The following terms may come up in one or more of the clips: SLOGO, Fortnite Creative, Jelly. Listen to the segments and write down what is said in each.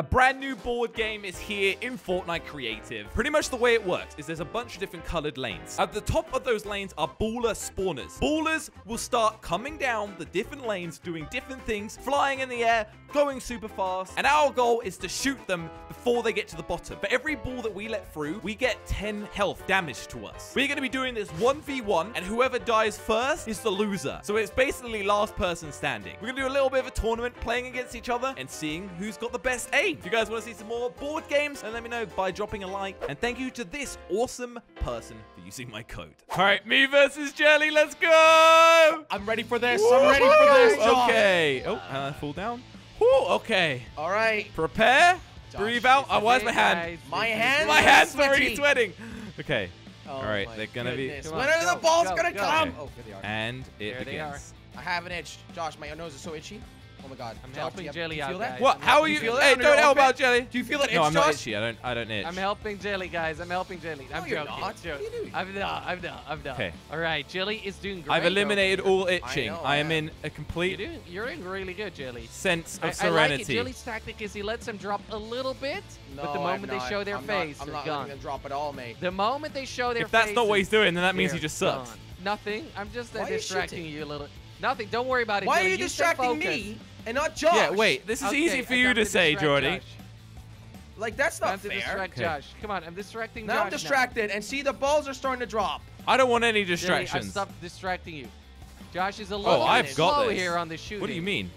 A brand new board game is here in Fortnite Creative. Pretty much the way it works is there's a bunch of different colored lanes. At the top of those lanes are baller spawners. Ballers will start coming down the different lanes, doing different things, flying in the air, going super fast. And our goal is to shoot them before they get to the bottom. For every ball that we let through, we get 10 health damage to us. We're going to be doing this 1v1, and whoever dies first is the loser. So it's basically last person standing. We're going to do a little bit of a tournament, playing against each other and seeing who's got the best aim. If you guys want to see some more board games, then let me know by dropping a like. And thank you to this awesome person for using my code. All right, me versus Jelly, let's go! I'm ready for this. Woo-hoo! I'm ready for this. Okay. Oh, fall down. Woo, okay. All right. Prepare. Josh, breathe out. Oh, where's my hand? My hand's already sweating. Okay. Oh, all right, they're going to be... When are the balls going to come? Oh, there they are. And it there begins. I have an itch. Josh, my nose is so itchy. Oh my God! I'm helping Jelly out, guys. What? How are you? Hey, don't help out Jelly. Do you feel it? No, I'm not itchy. I don't itch. I'm helping Jelly, guys. I'm helping Jelly. I'm joking. What are you doing? I'm not. Okay. All right, Jelly is doing great. I've eliminated all itching. I am in a complete. You're doing really good, Jelly. Sense of serenity. I like it. Jelly's tactic is he lets them drop a little bit, but the moment they show their face, they're gone. I'm not gonna drop at all, mate. The moment they show their face. If that's not what he's doing, then that means he just sucks. Nothing. I'm just distracting you a little. Nothing. Don't worry about it. Why are you distracting me? And not Josh. Yeah, wait. This is okay, easy for you to say, Jordy. Josh. Like, that's not fair. Distract Josh. Come on, I'm distracting Josh now. I'm distracted, and see, the balls are starting to drop. I don't want any distractions. Jelly, I stopped distracting you. Josh is a little bit slow here on the shooting. What do you mean?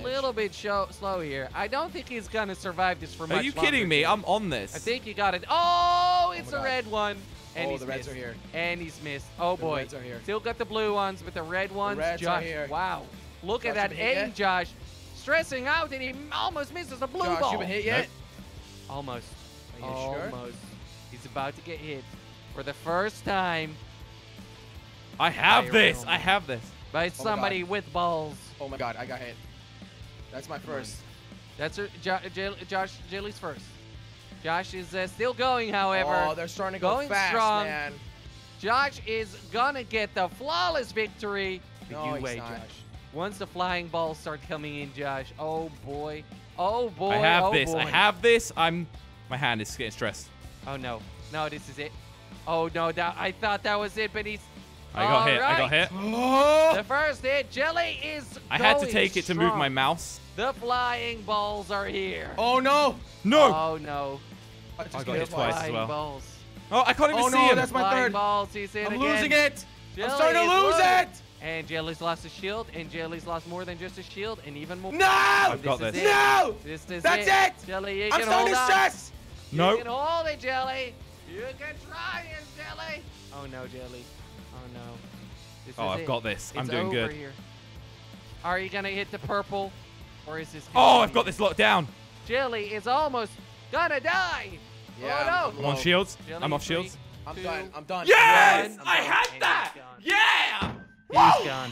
A little bit slow here. I don't think he's going to survive this for much longer. Are you kidding me? I'm on this. I think he got it. Oh, it's a red one. And he's the reds are here. And he's missed. Oh, boy. The reds are here. Still got the blue ones, but the red ones, Josh. Wow. Look at that aim, Josh. Stressing out, and he almost misses a blue ball. Josh, you been hit yet? Nope. Almost. Are you sure? He's about to get hit for the first time. I have this. I have this. By somebody with balls. Oh, my God. I got hit. That's my first. That's Josh. Jelly's first. Josh is still going, however. Oh, they're starting to go fast, man. Josh is going to get the flawless victory. No, he's not. Once the flying balls start coming in, Josh. Oh, boy. Oh, boy. I have this. Boy. I have this. My hand is getting stressed. Oh, no. No, this is it. Oh, no. I thought that was it, but he's... I got hit. The first hit. Jelly is I had to take it to move my mouse. The flying balls are here. Oh, no. No. Oh, no. I got hit twice as well. Balls. Oh, I can't even see him. That's my third. Balls. He's in again. Losing it. Jelly I'm starting to lose it. And Jelly's lost a shield, and Jelly's lost more than just a shield, and even more. No! I've got this. No! That's it! Jelly, you can hold on. I'm so distressed! No. You can hold it, Jelly. You can try it, Jelly. Oh, no, Jelly. Oh, no. Oh, I've got this. I'm doing good. Are you going to hit the purple, or is this... Oh, I've got this locked down. Jelly is almost going to die. Yeah, oh, no. I'm on shields. I'm off shields. I'm done. I'm done. Yes! I had that! Yeah! He's gone.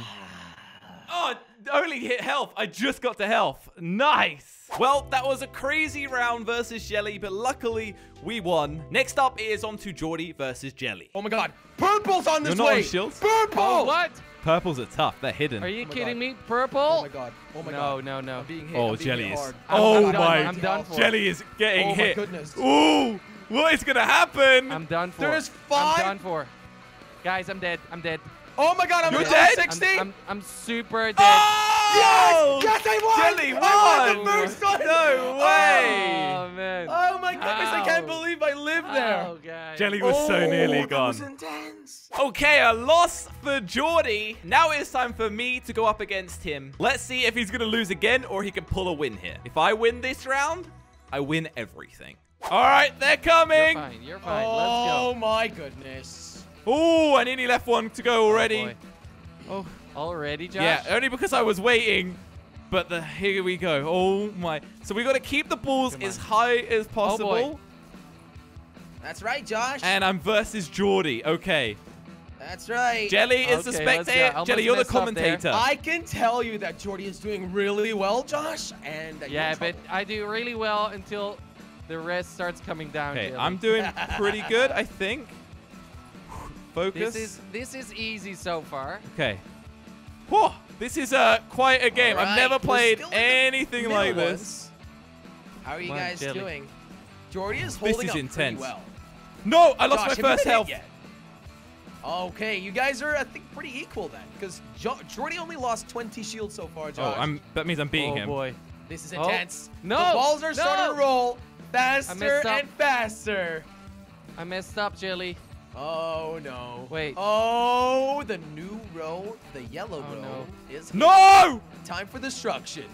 Oh, only hit health. I just got to health. Nice. Well, that was a crazy round versus Jelly, but luckily we won. Next up is on to Jordy versus Jelly. Oh my God. Purple's on this way. Shields. Purple. Oh, what? Purples are tough. They're hidden. Are you kidding me? Purple? Oh my God. Oh my God. No, no, no. I'm being hit. Oh, Jelly is. Oh my. I'm done for. Jelly is getting hit. Oh my goodness. Ooh. What is going to happen? I'm done for. There's 5. I'm done for. Guys, I'm dead. I'm dead. Oh my God, I'm dead. 60. I'm super dead. Oh! Yes, I won. Jelly won. I won the first one. No way. Oh man. Oh my goodness, I can't believe I lived there. Oh, God. Jelly was so nearly gone. That was intense. Okay, a loss for Jordy. Now it's time for me to go up against him. Let's see if he's gonna lose again or he can pull a win here. If I win this round, I win everything. All right, they're coming. You're fine. You're fine. Let's go. Oh my goodness. Oh, I nearly left one to go already. Oh, already, Josh? Yeah, only because I was waiting. But here we go. Oh, my. So we got to keep the balls as high as possible. Oh, boy. That's right, Josh. And I'm versus Jordy. Okay. That's right. Jelly is the spectator. Jelly, you're the commentator. I can tell you that Jordy is doing really well, Josh. And that yeah, but I do really well until the rest starts coming down. Okay, I'm doing pretty good, I think. Focus. This is easy so far. Okay. Whoa, this is quite a game. Right. I've never played anything like this. How are you guys doing? Jordy is holding up pretty well. No, I lost my first health. Okay, you guys are, I think, pretty equal then, because Jordy only lost 20 shields so far, Josh. Oh, that means I'm beating him. Oh, boy. This is intense. No! The balls are starting to roll faster and faster. I messed up, Jelly. Oh, no. Wait. Oh, the new row, the yellow row is... No! Time for destruction.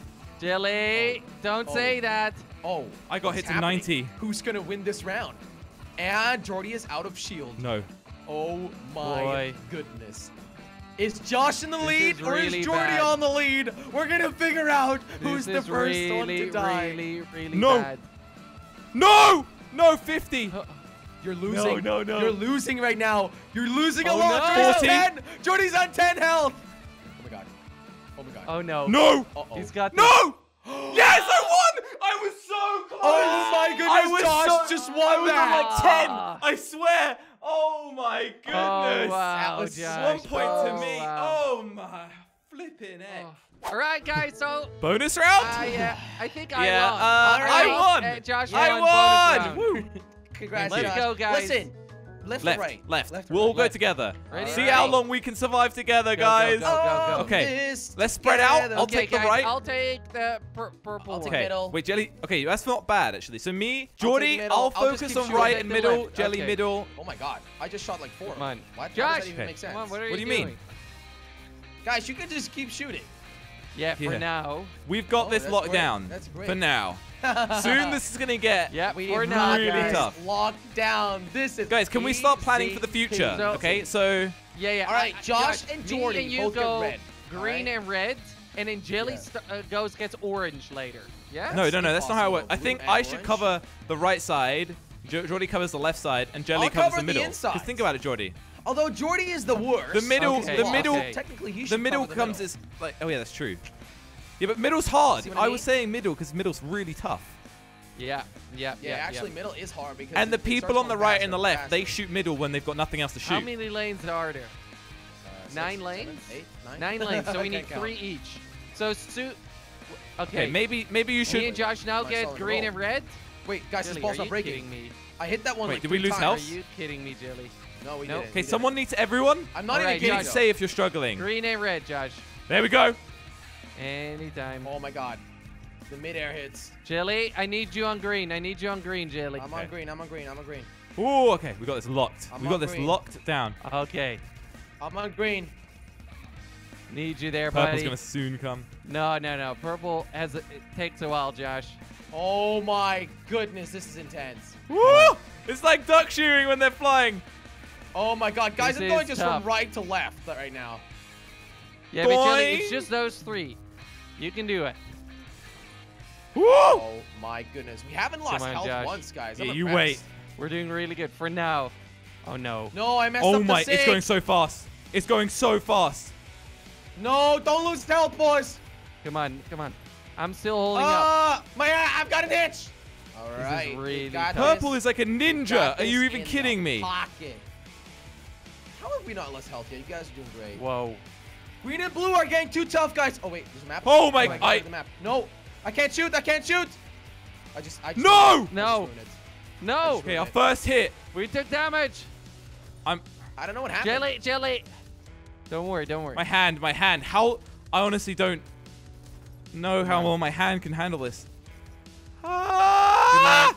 Jelly, don't say that. Oh. I got hit to 90. Who's going to win this round? And Jordy is out of shield. No. Oh, my goodness. Is Josh in the lead or is Jordy on the lead? We're going to figure out who's the first one to die. Really bad. No! No, 50. You're losing. No. You're losing right now. You're losing a lot. No. Jordy's on 10. Jordy's on 10 health. Oh, my God. Oh, my God. Oh, no. No! He's got no! Yes, I won! I was so close. Oh, my goodness. Josh just won that. Like 10. I swear. Oh my goodness! Oh, wow, that was Josh. 1 point to me. Wow. Oh my flipping heck! Oh. All right, guys. So bonus round. Yeah, I think I won. I won. Josh, I won. Woo. Congrats, Josh. Let's go, guys. Listen, left, right, left. We'll all go together. Ready? See how long we can survive together, guys. Go. Okay, let's spread out. I'll take the right. I'll take the purple. I'll take middle. Wait, Jelly. Okay, that's not bad actually. So me, Jordy, I'll focus on right and middle. Jelly, middle. Oh my God, I just shot like 4. Mine. Why does that even make sense? What do you mean? Guys, you could just keep shooting. Yeah, for now. We've got this locked down. That's great. For now. Soon this is gonna get really tough. Locked down. This is guys. Can we start planning for the future? Okay, so all right, Josh and Jordy both go red, green and red, and then Jelly gets orange later. Yeah. No, that's not how it works. I think I should cover the right side. Jordy covers the left side, and Jelly covers the middle. Because think about it, Jordy. Although Jordy is the worst. The middle. Technically, he should cover the middle. The middle comes as like. Oh yeah, that's true. Yeah, but middle's hard. I was saying middle because middle's really tough. Yeah. Actually, middle is hard because. And the people on the right and the left, they shoot middle when they've got nothing else to shoot. How many lanes are there? 9 lanes. 9 lanes. So we need 3 each. So it's 2. Okay. Maybe you should. Me and Josh now get green and red. Wait, guys, this ball's not breaking. I hit that one. Wait, did we lose health? Are you kidding me, Jelly? No, we didn't. Okay, someone needs everyone. I'm not even kidding. Say if you're struggling. Green and red, Josh. There we go. Anytime. Oh my God. The midair hits. Jelly, I need you on green. Jelly. I'm on green. I'm on green. Ooh, okay. We got this locked. We got this locked down. Okay. I'm on green. Need you there, buddy. Purple's gonna soon come. No. Purple it takes a while, Josh. Oh my goodness, this is intense. Woo! It's like duck shooting when they're flying. Oh my God, guys, I'm going just from right to left right now. Yeah, but Jelly, it's just those 3. You can do it. Woo! Oh my goodness. We haven't lost health once, guys. Yeah, you wait. We're doing really good for now. Oh no. No, I messed up. Oh my, it's going so fast. It's going so fast. No, don't lose health, boys. Come on. I'm still holding up. I've got an itch. All right. Really Purple is like a ninja. Are you even kidding me? Pocket. How have we not lost health yet? You guys are doing great. Whoa. Green and blue are getting too tough, guys. Oh wait, there's a map. Oh my God! There's a map. No, I can't shoot. I just no. Okay, our first hit. We took damage. I don't know what happened. Jelly. Don't worry. My hand. How? I honestly don't know how well my hand can handle this. Ah!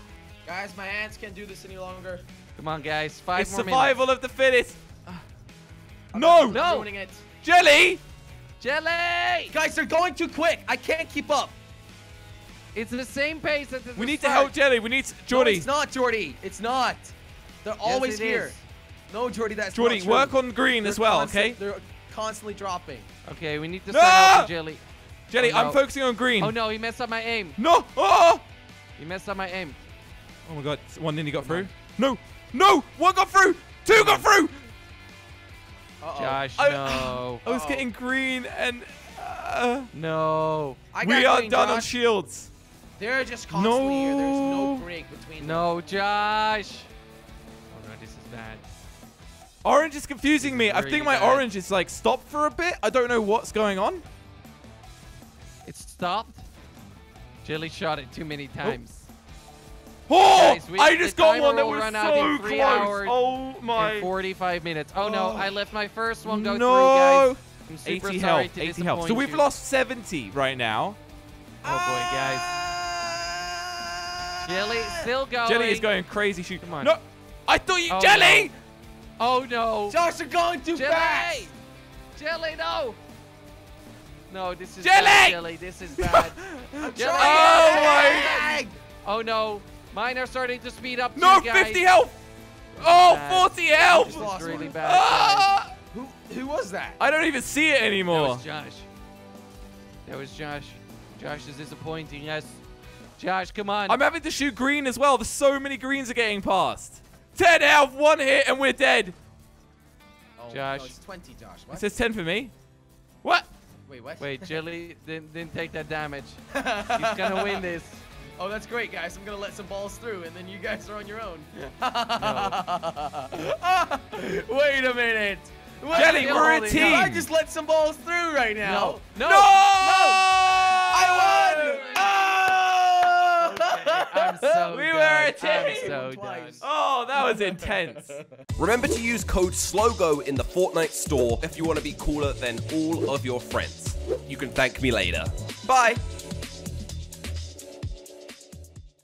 Guys, my hands can't do this any longer. Come on, guys. 5 more minutes. Survival of the fittest. No. Ruining it. Jelly! Guys, they're going too quick. I can't keep up. It's the same pace as the We need start. To help Jelly. We need Jordy. No, it's not Jordy. They're always here. No, Jordy, that's Jordy, not true. Work on green as well, okay? They're constantly dropping. Okay, we need to start helping Jelly. Jelly, I'm focusing on green. Oh, no, he messed up my aim. No! Oh! He messed up my aim. Oh, my God. 1 nearly got through. No! 1 got through! 2 got through! Josh, no. I was getting green and... no. We are done on shields. They're just constantly here. There's no break between them. No, Josh. Oh, no, this is bad. Orange is confusing me. I think my orange is like stopped for a bit. I don't know what's going on. It stopped? Jelly shot it too many times. Oh, guys, I just got one that was so close. Oh, my. 45 minutes. Oh, no. I left my first one go through, guys. I'm super 80 sorry health, to 80 health. So we've lost 70 right now. Oh, boy, guys. Jelly still going. Jelly is going crazy. Shoot. Come on. No. I thought you... Oh, Jelly! No. Oh, no. Josh, you're going too fast. Jelly, no. No, this is Jelly! Bad, Jelly. This is bad. Jelly. Oh, my. Oh, no. Mine are starting to speed up. No, guys. 50 health. Oh, bad. 40 health. This is really bad. Who was that? I don't even see it anymore. That was Josh. That was Josh. Josh is disappointing us. Josh, come on. I'm having to shoot green as well. There's so many greens are getting past. 10 health, one hit, and we're dead. Oh, Josh. No, it's 20, Josh. What? It says 10 for me. What? Wait, what? Wait, Jelly didn't take that damage. He's going to win this. Oh, that's great, guys. I'm going to let some balls through, and then you guys are on your own. Wait a minute. What? Jelly, we're a team. I just let some balls through right now. No. No. No. I won. Oh. Okay. I'm so we were a team. So oh, that was intense. Remember to use code SLOGO in the Fortnite store if you want to be cooler than all of your friends. You can thank me later. Bye.